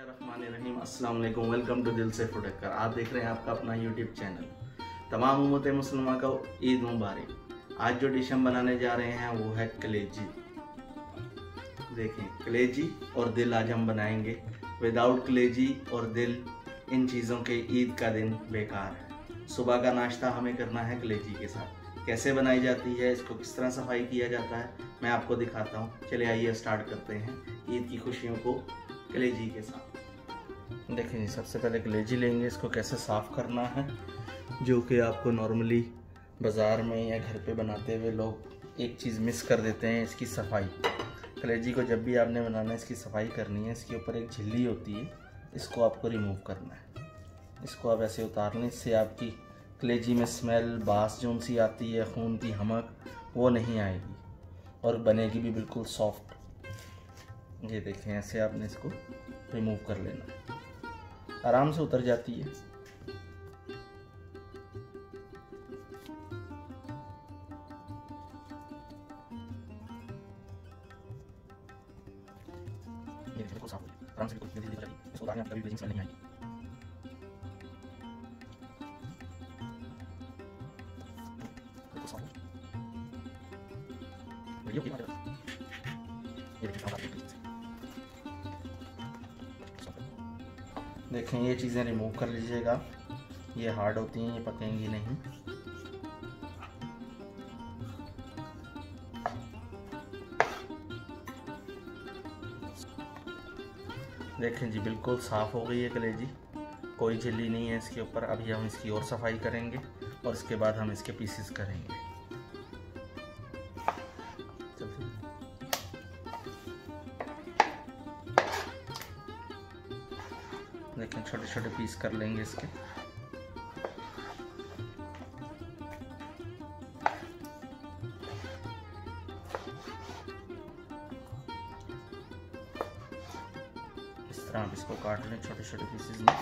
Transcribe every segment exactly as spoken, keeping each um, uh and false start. बिस्मिल्लाहिर्रहमानिर्रहीम, अस्सलाम वालेकुम, वेलकम टू दिल से फूडक्कर। आप देख रहे हैं आपका अपना यूट्यूब चैनल। तमाम उम्मत मुसलमान का ईद मुबारक। आज जो डिश हम बनाने जा रहे हैं वो है कलेजी। देखें, कलेजी और दिल आज हम बनाएंगे। विदाउट कलेजी और दिल, इन चीज़ों के ईद का दिन बेकार है। सुबह का नाश्ता हमें करना है कलेजी के साथ। कैसे बनाई जाती है, इसको किस तरह सफाई किया जाता है, मैं आपको दिखाता हूँ। चले आइए स्टार्ट करते हैं ईद की खुशियों को कलेजी के साथ। देखें जी, सबसे पहले कलेजी लेंगे। इसको कैसे साफ़ करना है, जो कि आपको नॉर्मली बाज़ार में या घर पे बनाते हुए लोग एक चीज़ मिस कर देते हैं, इसकी सफ़ाई। कलेजी को जब भी आपने बनाना है, इसकी सफ़ाई करनी है। इसके ऊपर एक झिल्ली होती है, इसको आपको रिमूव करना है। इसको आप ऐसे उतार लें, इससे आपकी कलेजी में स्मेल, बास जो सी आती है, खून की हमक, वो नहीं आएगी और बनेगी भी बिल्कुल सॉफ्ट। ये देखें, ऐसे आपने इसको रिमूव कर लेना, आराम से उतर जाती है। ये बिल्कुल साफ हो गई, आराम से बिल्कुल धीरे-धीरे जाएगी। इसको आगे कभी भी स्मेल नहीं आएगी। बिल्कुल साफ हो गई, ये देखिए साफ हो गई। देखें, ये चीज़ें रिमूव कर लीजिएगा। ये हार्ड होती हैं, ये पकेंगी नहीं। देखें जी, बिल्कुल साफ़ हो गई है कलेजी, कोई झिल्ली नहीं है इसके ऊपर। अभी हम इसकी और सफाई करेंगे और उसके बाद हम इसके पीसेस करेंगे। देखें, छोटे छोटे पीस कर लेंगे इसके। इस तरह आप इसको काट लें छोटे छोटे पीसेस में।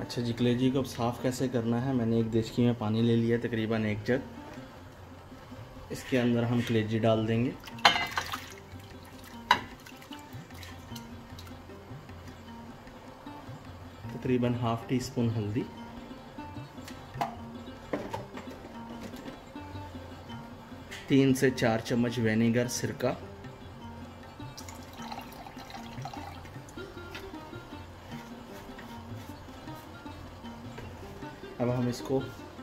अच्छा जी, कलेजी को अब साफ़ कैसे करना है। मैंने एक देशकी में पानी ले लिया, तकरीबन एक जग। इसके अंदर हम कलेजी डाल देंगे। तकरीबन हाफ टी स्पून हल्दी, तीन से चार चम्मच विनेगर सिरका, अब हम इसको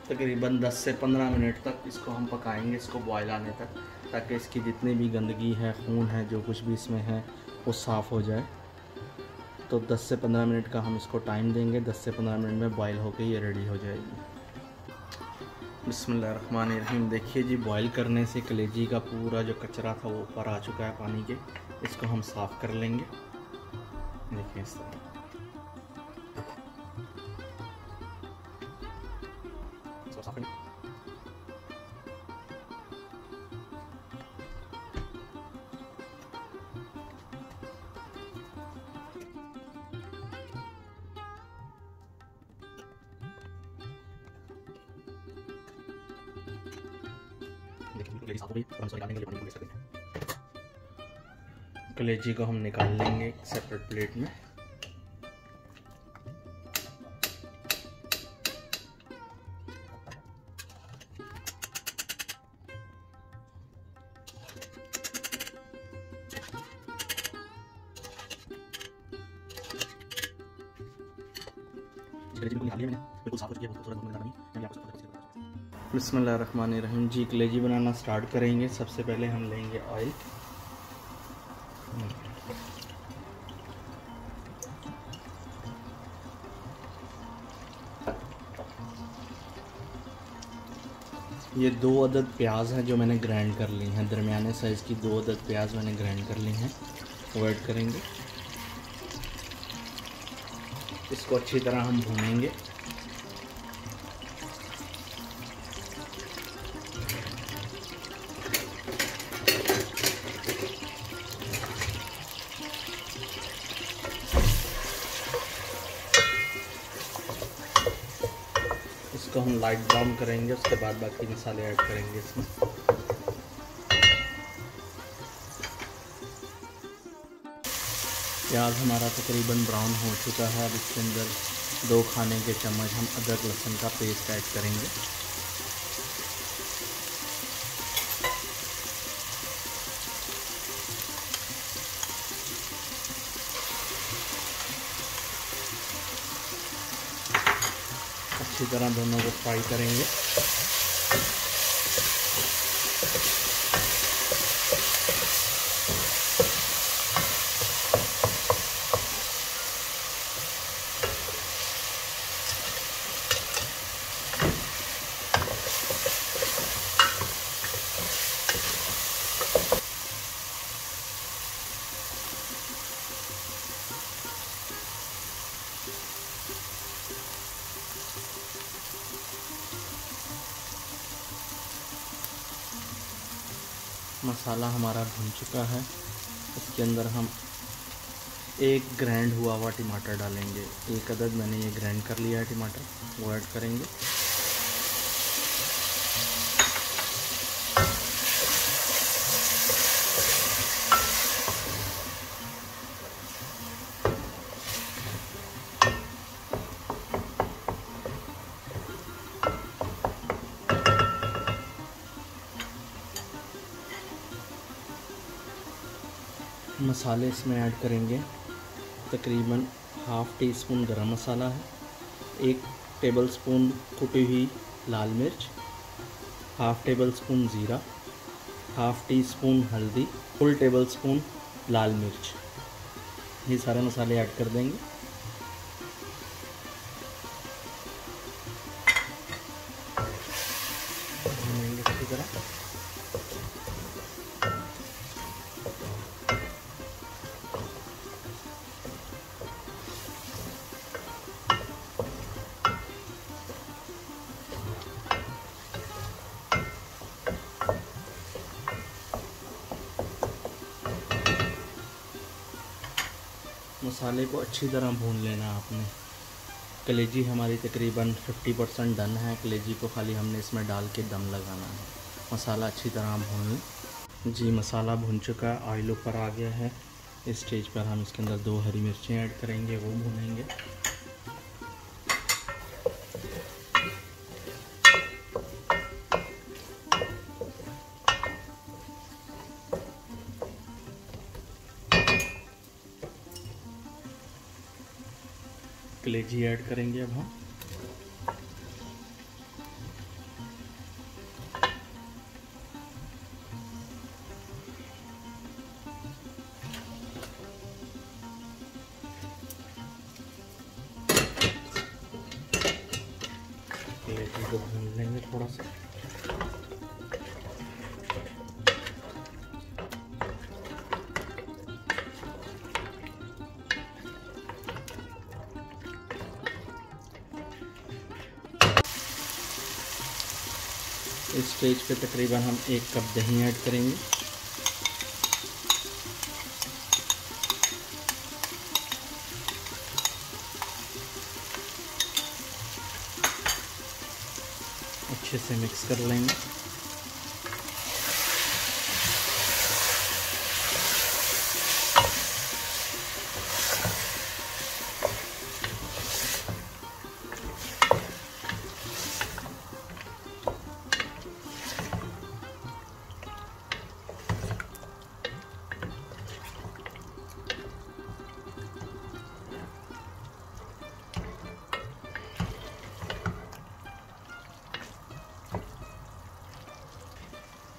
तकरीबन दस से पंद्रह मिनट तक इसको हम पकाएंगे, इसको बॉयल आने तक, ताकि इसकी जितनी भी गंदगी है, खून है, जो कुछ भी इसमें है, वो साफ़ हो जाए। तो दस से पंद्रह मिनट का हम इसको टाइम देंगे। दस से पंद्रह मिनट में बॉयल होकर ये रेडी हो जाएगी। बिस्मिल्लाहिर्रहमानिर्रहीम। देखिए जी, बॉयल करने से कलेजी का पूरा जो कचरा था वो ऊपर आ चुका है पानी के। इसको हम साफ़ कर लेंगे। देखिए इस तरह, कलेजी को हम निकाल लेंगे एक सेपरेट प्लेट में। बिस्मिल्लाहिर्रहमानिर्रहीम जी, कलेजी बनाना स्टार्ट करेंगे। सबसे पहले हम लेंगे ऑयल। ये दो अदद प्याज हैं जो मैंने ग्राइंड कर ली हैं, दरमियाने साइज़ की दो अदद प्याज मैंने ग्राइंड कर ली हैं, वो ऐड करेंगे। इसको अच्छी तरह हम भूनेंगे। इसको हम लाइट ब्राउन करेंगे, उसके बाद बाकी मसाले ऐड करेंगे इसमें। प्याज हमारा तकरीबन ब्राउन हो चुका है। अब इसके अंदर दो खाने के चम्मच हम अदरक लहसुन का पेस्ट ऐड करेंगे। अच्छी तरह दोनों को फ्राई करेंगे। मसाला हमारा भुन चुका है। इसके अंदर हम एक ग्राइंड हुआ हुआ टमाटर डालेंगे। एक अदद मैंने ये ग्राइंड कर लिया है टमाटर, वो ऐड करेंगे। मसाले इसमें ऐड करेंगे। तकरीबन हाफ़ टी स्पून गरम मसाला है, एक टेबल स्पून कुटी हुई लाल मिर्च, हाफ़ टेबल स्पून ज़ीरा, हाफ़ टी स्पून हल्दी, फुल टेबल स्पून लाल मिर्च। ये सारे मसाले ऐड कर देंगे। इसी तरह मसाले को अच्छी तरह भून लेना आपने। कलेजी हमारी तकरीबन पचास परसेंट डन है। कलेजी को खाली हमने इसमें डाल के दम लगाना है। मसाला अच्छी तरह भून लें। जी, मसाला भून चुका है, ऑयल ऊपर आ गया है। इस स्टेज पर हम इसके अंदर दो हरी मिर्चें ऐड करेंगे, वो भूनेंगे। कलेजी ऐड करेंगे अब हम। कलेजी को भून लेंगे थोड़ा सा। इस स्टेज पे तकरीबन हम एक कप दही ऐड करेंगे। अच्छे से मिक्स कर लेंगे।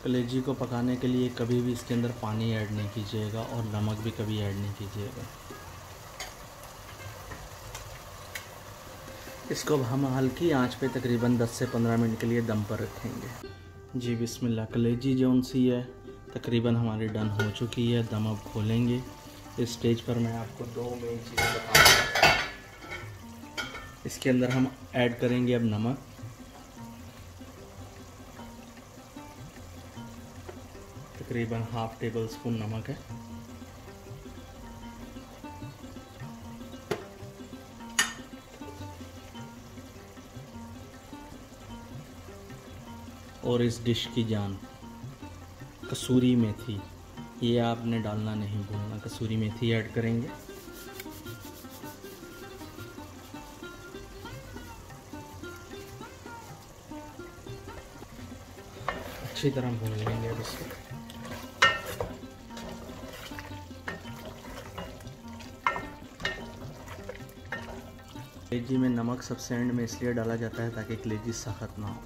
कलेजी को पकाने के लिए कभी भी इसके अंदर पानी ऐड नहीं कीजिएगा और नमक भी कभी ऐड नहीं कीजिएगा। इसको अब हम हल्की आंच पे तकरीबन दस से पंद्रह मिनट के लिए दम पर रखेंगे। जी बिस्मिल्लाह, कलेजी जौन सी है तकरीबन हमारी डन हो चुकी है। दम अब खोलेंगे। इस स्टेज पर मैं आपको दो मेन चीज़ें बताऊँगा। इसके अंदर हम ऐड करेंगे अब नमक, तकरीबन हाफ टेबल स्पून नमक है। और इस डिश की जान कसूरी मेथी, ये आपने डालना नहीं भूलना, कसूरी मेथी ऐड करेंगे। अच्छी तरह भून लेंगे अब इसको। कलेजी में नमक सबसे एंड में इसलिए डाला जाता है ताकि कलेजी सख्त ना हो।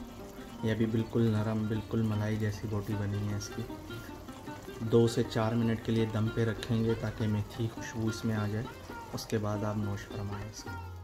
यह भी बिल्कुल नरम, बिल्कुल मलाई जैसी बोटी बनी है इसकी। दो से चार मिनट के लिए दम पे रखेंगे ताकि मेथी खुशबू इसमें आ जाए। उसके बाद आप नोश फरमाएं इसको।